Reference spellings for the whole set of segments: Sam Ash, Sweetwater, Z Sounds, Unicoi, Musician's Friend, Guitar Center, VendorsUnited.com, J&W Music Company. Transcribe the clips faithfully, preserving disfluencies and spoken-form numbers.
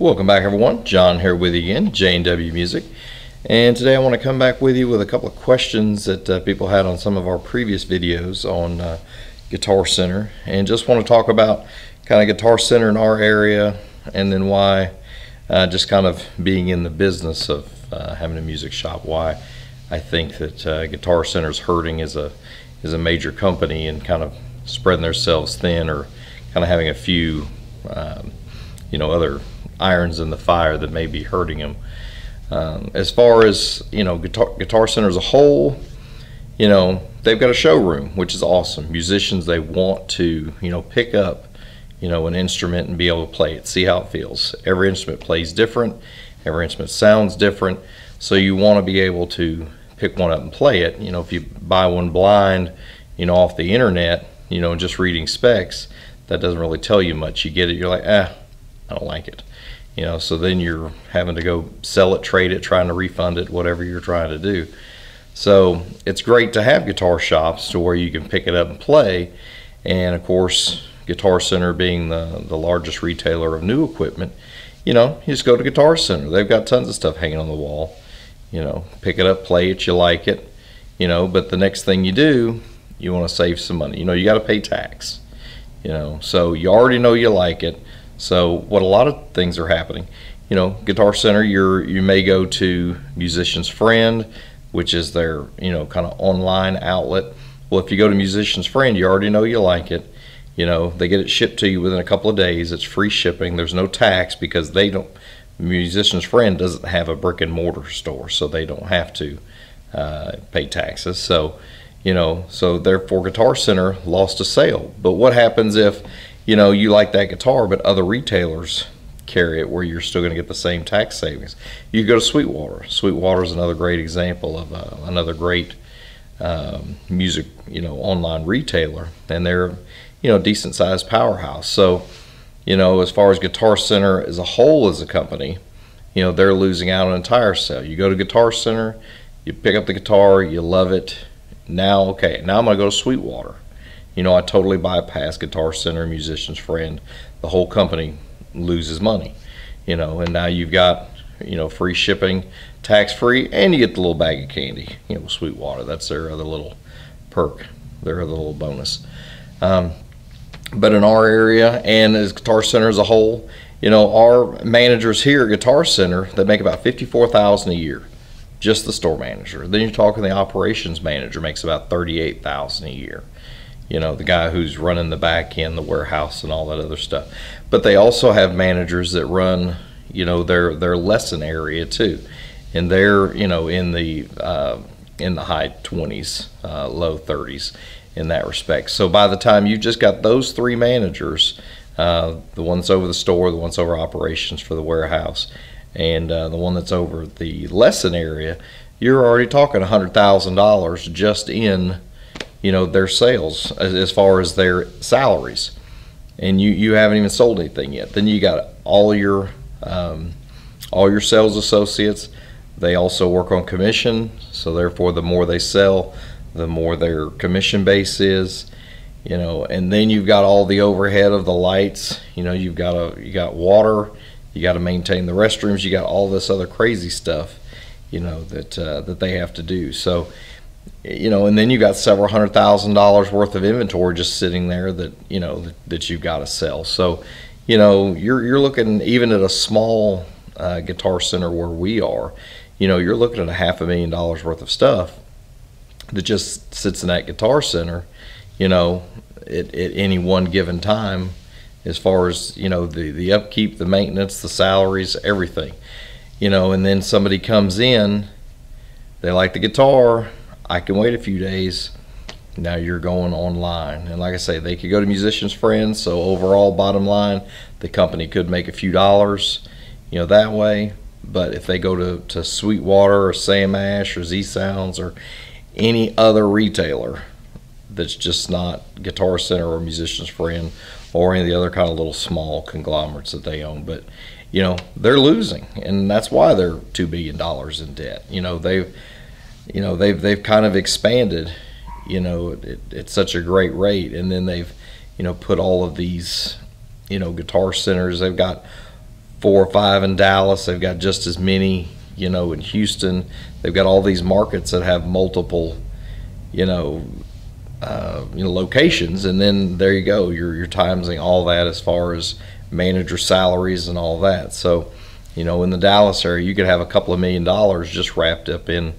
Welcome back, everyone. John here with you again, J and W Music. And today I want to come back with you with a couple of questions that uh, people had on some of our previous videos on uh, Guitar Center, and just want to talk about kind of Guitar Center in our area, and then why uh, just kind of being in the business of uh, having a music shop, why I think that uh, Guitar Center's hurting as a as a major company and kind of spreading themselves thin, or kind of having a few um, you know, other irons in the fire that may be hurting them. Um, as far as, you know, Guitar, Guitar Center as a whole, you know, they've got a showroom, which is awesome. Musicians, they want to, you know, pick up, you know, an instrument and be able to play it, see how it feels. Every instrument plays different. Every instrument sounds different. So you want to be able to pick one up and play it. You know, if you buy one blind, you know, off the internet, you know, just reading specs, that doesn't really tell you much. You get it, you're like, ah, I don't like it. You know, so then you're having to go sell it, trade it, trying to refund it, whatever you're trying to do. So it's great to have guitar shops to where you can pick it up and play. And of course, Guitar Center being the, the largest retailer of new equipment, you know, you just go to Guitar Center. They've got tons of stuff hanging on the wall. You know, pick it up, play it, you like it, you know, but the next thing you do, you want to save some money. You know, you got to pay tax, you know, so you already know you like it. So what a lot of things are happening, you know, Guitar Center, you're, you may go to Musician's Friend, which is their, you know, kind of online outlet. Well, if you go to Musician's Friend, you already know you like it. You know, they get it shipped to you within a couple of days. It's free shipping. There's no tax because they don't, Musician's Friend doesn't have a brick and mortar store, so they don't have to uh, pay taxes. So, you know, so therefore Guitar Center lost a sale. But what happens if, you know, you like that guitar, but other retailers carry it where you're still going to get the same tax savings? You go to Sweetwater. Sweetwater is another great example of uh, another great um, music, you know, online retailer, and they're, you know, decent sized powerhouse. So, you know, as far as Guitar Center as a whole as a company, you know, they're losing out on an entire sale. You go to Guitar Center, you pick up the guitar, you love it. Now, okay, now I'm going to go to Sweetwater. You know, I totally bypass Guitar Center, Musician's Friend. The whole company loses money, you know, and now you've got, you know, free shipping, tax-free, and you get the little bag of candy, you know, Sweetwater. That's their other little perk, their other little bonus. Um, but in our area and as Guitar Center as a whole, you know, our managers here at Guitar Center, they make about fifty-four thousand dollars a year, just the store manager. Then you're talking the operations manager makes about thirty-eight thousand dollars a year. You know, the guy who's running the back end, the warehouse, and all that other stuff. But they also have managers that run, you know, their their lesson area too, and they're, you know, in the uh, in the high twenties, uh, low thirties in that respect. So by the time you just got those three managers, uh, the one's over the store, the one's over operations for the warehouse, and uh, the one that's over the lesson area, you're already talking a hundred thousand dollars just in, you know, their sales as far as their salaries, and you you haven't even sold anything yet. Then you got all your um, all your sales associates. They also work on commission, so therefore the more they sell, the more their commission base is, you know. And then you've got all the overhead of the lights, you know, you've got a you got water, you got to maintain the restrooms, you got all this other crazy stuff, you know, that uh, that they have to do. So, you know, and then you got several hundred thousand dollars worth of inventory just sitting there that, you know, that, that you've got to sell. So, you know, you're, you're looking even at a small uh, Guitar Center where we are, you know, you're looking at a half a million dollars worth of stuff that just sits in that Guitar Center, you know, at, at any one given time, as far as, you know, the, the upkeep, the maintenance, the salaries, everything, you know. And then somebody comes in, they like the guitar, I can wait a few days. Now you're going online. And like I say, they could go to Musician's Friend. So overall, bottom line, the company could make a few dollars, you know, that way. But if they go to, to Sweetwater or Sam Ash or Z Sounds or any other retailer that's just not Guitar Center or Musician's Friend or any of the other kind of little small conglomerates that they own, but, you know, they're losing. And that's why they're two billion dollars in debt. You know, they've, you know, they've they've kind of expanded, you know, at, at such a great rate, and then they've, you know, put all of these, you know, Guitar Centers. They've got four or five in Dallas. They've got just as many, you know, in Houston. They've got all these markets that have multiple, you know, uh, you know, locations. And then there you go. You're, you're timesing all that as far as manager salaries and all that. So, you know, in the Dallas area, you could have a couple of million dollars just wrapped up in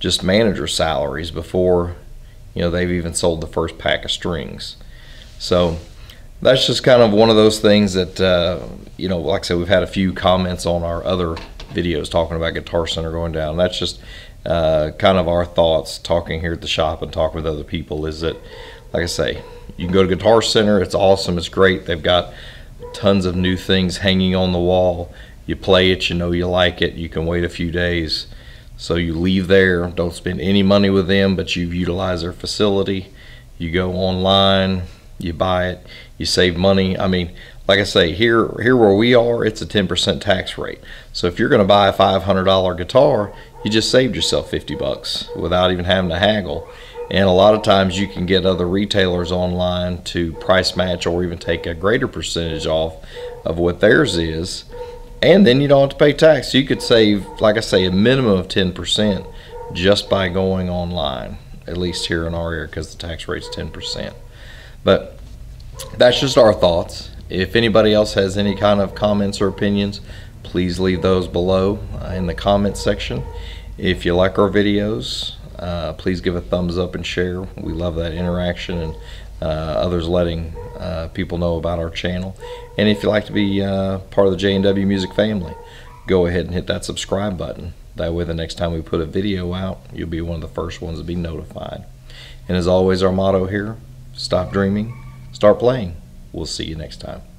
just manager salaries before, you know, they've even sold the first pack of strings. So that's just kind of one of those things that, uh, you know, like I said, we've had a few comments on our other videos talking about Guitar Center going down. That's just uh, kind of our thoughts talking here at the shop and talking with other people, is that, like I say, you can go to Guitar Center. It's awesome. It's great. They've got tons of new things hanging on the wall. You play it, you know you like it, you can wait a few days. So you leave there, don't spend any money with them, but you've utilized their facility. You go online, you buy it, you save money. I mean, like I say, here here where we are, it's a ten percent tax rate. So if you're gonna buy a five hundred dollar guitar, you just saved yourself fifty bucks without even having to haggle. And a lot of times you can get other retailers online to price match or even take a greater percentage off of what theirs is. And then you don't have to pay tax. You could save, like I say, a minimum of ten percent just by going online, at least here in our area, because the tax rate's ten percent. But that's just our thoughts. If anybody else has any kind of comments or opinions, please leave those below uh, in the comments section. If you like our videos, uh, please give a thumbs up and share. We love that interaction and uh, others letting uh, people know about our channel. And if you'd like to be uh, part of the J and W Music family, go ahead and hit that subscribe button. That way the next time we put a video out, you'll be one of the first ones to be notified. And as always, our motto here, stop dreaming, start playing. We'll see you next time.